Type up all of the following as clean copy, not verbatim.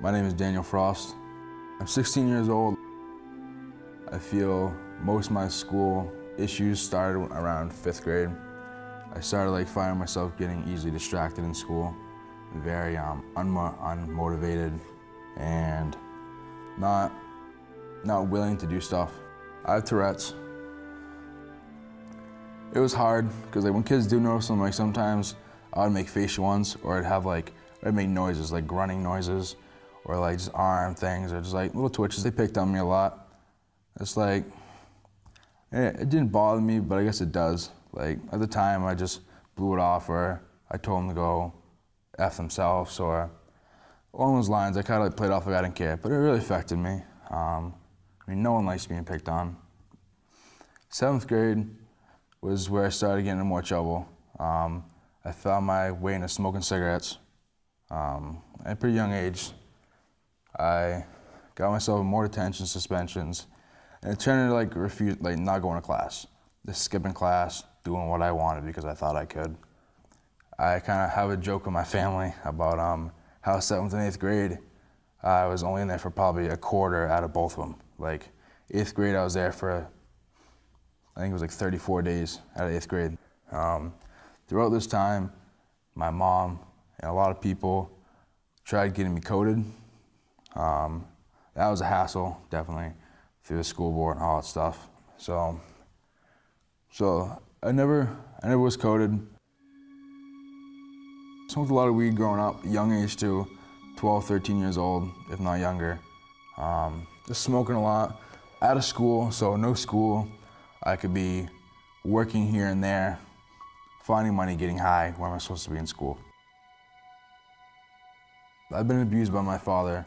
My name is Daniel Frost. I'm 16 years old. I feel most of my school issues started around 5th grade. I started finding myself getting easily distracted in school, very unmotivated and not willing to do stuff. I have Tourette's. It was hard because when kids do notice them, sometimes I would make facial ones, or I'd have I'd make noises grunting noises, or just arm things, or just little twitches. They picked on me a lot. It's it didn't bother me, but I guess it does. At the time, I just blew it off, or I told them to go F themselves, or along those lines. I kind of played off like I didn't care, but it really affected me. No one likes being picked on. 7th grade was where I started getting in more trouble. I found my way into smoking cigarettes. At a pretty young age, I got myself in more detention suspensions, and it turned into not going to class, just skipping class, doing what I wanted because I thought I could. I kind of have a joke with my family about how 7th and 8th grade, I was only in there for probably a quarter out of both of them. 8th grade, I was there for, I think it was 34 days out of 8th grade. Throughout this time, my mom and a lot of people tried getting me coded. That was a hassle, definitely, through the school board and all that stuff. So I never was coded. Smoked a lot of weed growing up, young age too, 12, 13 years old, if not younger. Just smoking a lot, out of school, so no school. I could be working here and there, finding money, getting high. Where am I supposed to be in school? I've been abused by my father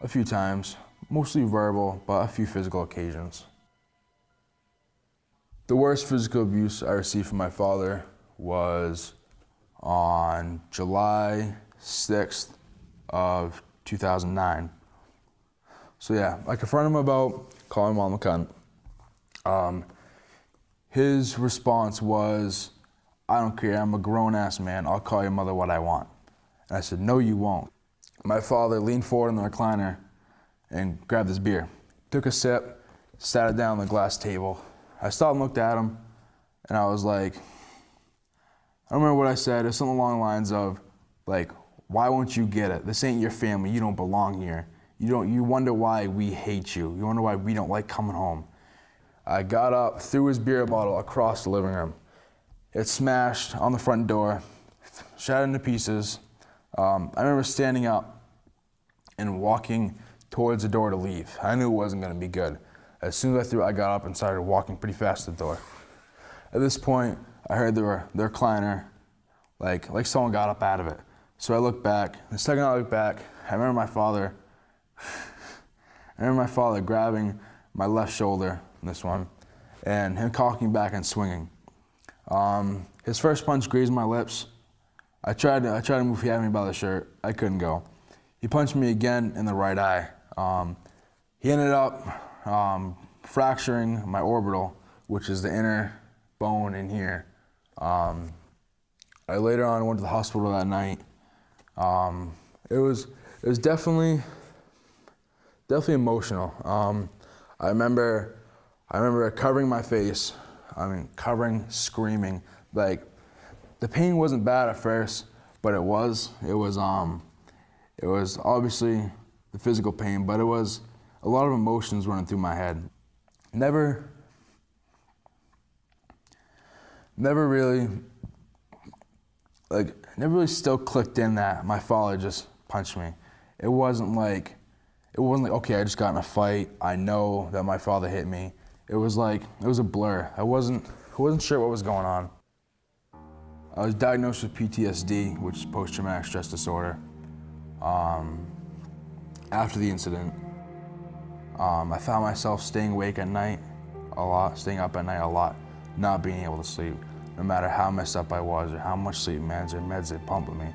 a few times, mostly verbal, but a few physical occasions. The worst physical abuse I received from my father was on July 6th of 2009. So yeah, I confronted him about calling mom a cunt. His response was, "I don't care, I'm a grown-ass man, I'll call your mother what I want." And I said, "No, you won't." My father leaned forward in the recliner and grabbed his beer, took a sip, sat it down on the glass table. I stopped and looked at him, and I was I don't remember what I said. It was something along the lines of, "Why won't you get it? This ain't your family. You don't belong here. You wonder why we hate you. You wonder why we don't like coming home." I got up, threw his beer bottle across the living room. It smashed on the front door, shattered into pieces. I remember standing up and walking towards the door to leave. I knew it wasn't going to be good. As soon as I threw it, I got up and started walking pretty fast to the door. At this point, I heard the recliner, someone got up out of it. So I looked back. The second I looked back, I remember my father grabbing my left shoulder, this one, and him cocking back and swinging. His first punch grazed my lips. I tried to move. He had me by the shirt. I couldn't go. He punched me again in the right eye. He ended up fracturing my orbital, which is the inner bone in here. I later on went to the hospital that night. It was definitely emotional. I remember covering my face. Screaming. The pain wasn't bad at first, but it was. It was obviously the physical pain, but it was a lot of emotions running through my head. Never really still clicked in that my father just punched me. It wasn't like, okay, I just got in a fight, I know that my father hit me. It was a blur. I wasn't sure what was going on. I was diagnosed with PTSD, which is post-traumatic stress disorder, after the incident. I found myself staying awake at night a lot, staying up at night a lot, not being able to sleep. No matter how messed up I was or how much sleep meds they pumped with me,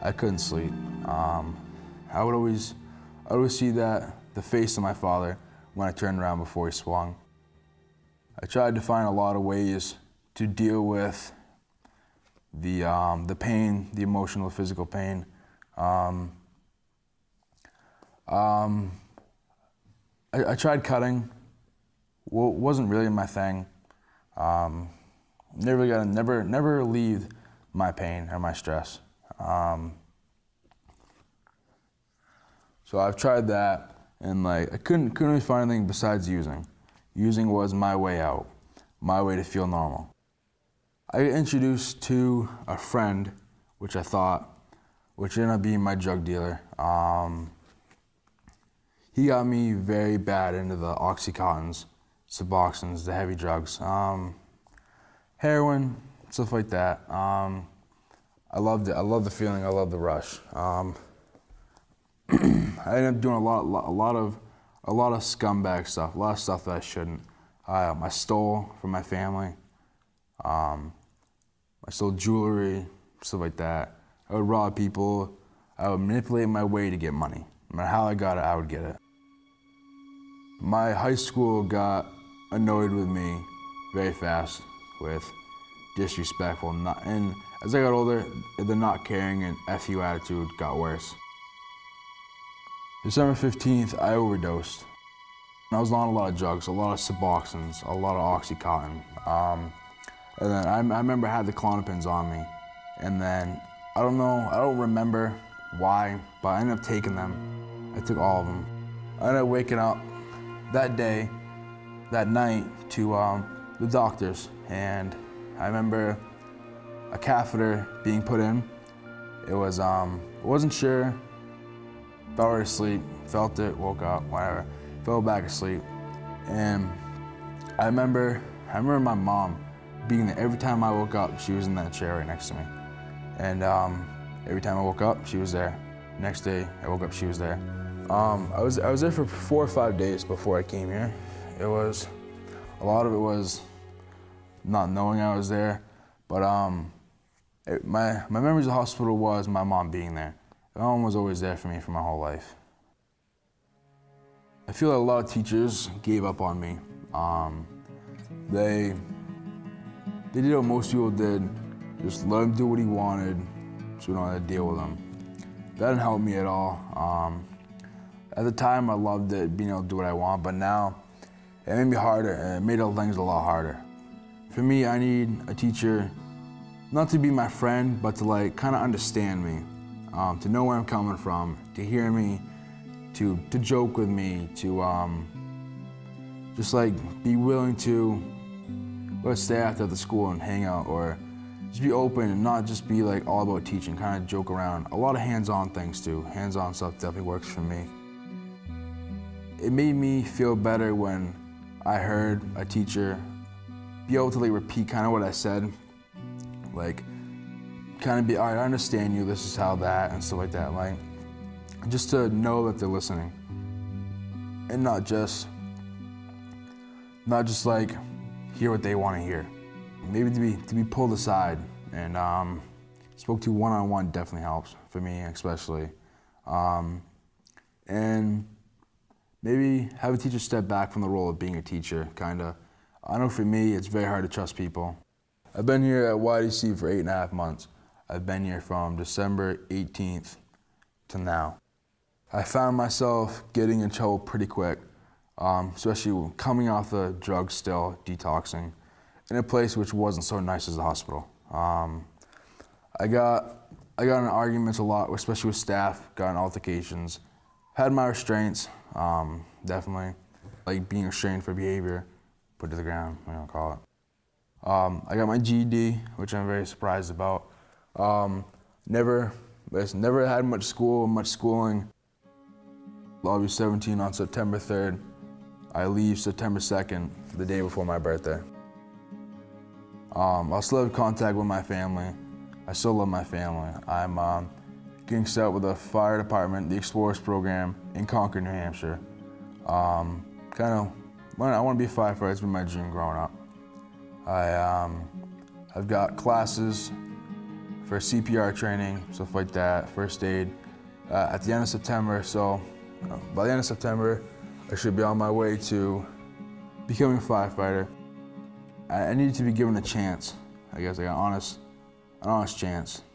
I couldn't sleep. I would always see the face of my father when I turned around before he swung. I tried to find a lot of ways to deal with the pain, the emotional, physical pain. I tried cutting. Well, wasn't really my thing. Never relieved my pain or my stress. So I've tried that, and like I couldn't really find anything besides using. Using was my way out, my way to feel normal. I got introduced to a friend, which ended up being my drug dealer. He got me very bad into the Oxycontins, Suboxones, the heavy drugs, heroin, stuff like that. I loved it. I loved the feeling. I loved the rush. I ended up doing a lot of scumbag stuff, a lot of stuff that I shouldn't. I stole from my family. I stole jewelry, stuff like that. I would rob people. I would manipulate my way to get money. No matter how I got it, I would get it. My high school got annoyed with me very fast with disrespectful, and as I got older, the not caring and F you attitude got worse. December 15th, I overdosed. I was on a lot of drugs, a lot of Suboxones, a lot of Oxycontin. And then I remember I had the Klonopins on me. And then, I don't remember why, but I ended up taking them. I took all of them. I ended up waking up that day, that night, to the doctors. And I remember a catheter being put in. It was, I wasn't sure. Fell right asleep, felt it, woke up, whatever. Fell back asleep, and I remember my mom being there. Every time I woke up, she was in that chair right next to me. And every time I woke up, she was there. Next day, I woke up, she was there. I was there for 4 or 5 days before I came here. A lot of it was not knowing I was there, but my memories of the hospital was my mom being there. My mom was always there for me for my whole life. I feel like a lot of teachers gave up on me. They did what most people did, just let him do what he wanted, so we don't have to deal with him. That didn't help me at all. At the time, I loved it, being able to do what I want, but now it made me harder, and it made all things a lot harder. For me, I need a teacher, not to be my friend, but to like kind of understand me. To know where I'm coming from, to hear me, to joke with me, to just like be willing to let's stay after the school and hang out, or just be open and not just be like all about teaching, kind of joke around. A lot of hands-on things too. Hands-on stuff definitely works for me. It made me feel better when I heard a teacher be able to like repeat kind of what I said, like, kind of be, all right, I understand you, this is how that, and stuff like that. Like, just to know that they're listening. And not just like, hear what they want to hear. Maybe to be pulled aside, and spoke to one-on-one definitely helps, for me especially. And maybe have a teacher step back from the role of being a teacher, kind of. I know for me, it's very hard to trust people. I've been here at YDC for 8.5 months. I've been here from December 18th to now. I found myself getting in trouble pretty quick, especially coming off the drugs still, detoxing, in a place which wasn't so nice as the hospital. I got in arguments a lot, especially with staff, got in altercations, had my restraints, definitely, like being restrained for behavior, put to the ground, we don't call it. I got my GED, which I'm very surprised about. Never had much school, much schooling. I'll be 17 on September 3rd. I leave September 2nd, the day before my birthday. I still have contact with my family. I still love my family. I'm getting set up with the fire department, the Explorers Program in Concord, New Hampshire. I want to be a firefighter. It's been my dream growing up. I've got classes for CPR training, stuff like that, first aid, at the end of September. So by the end of September, I should be on my way to becoming a firefighter. I need to be given a chance, I guess, like an honest chance.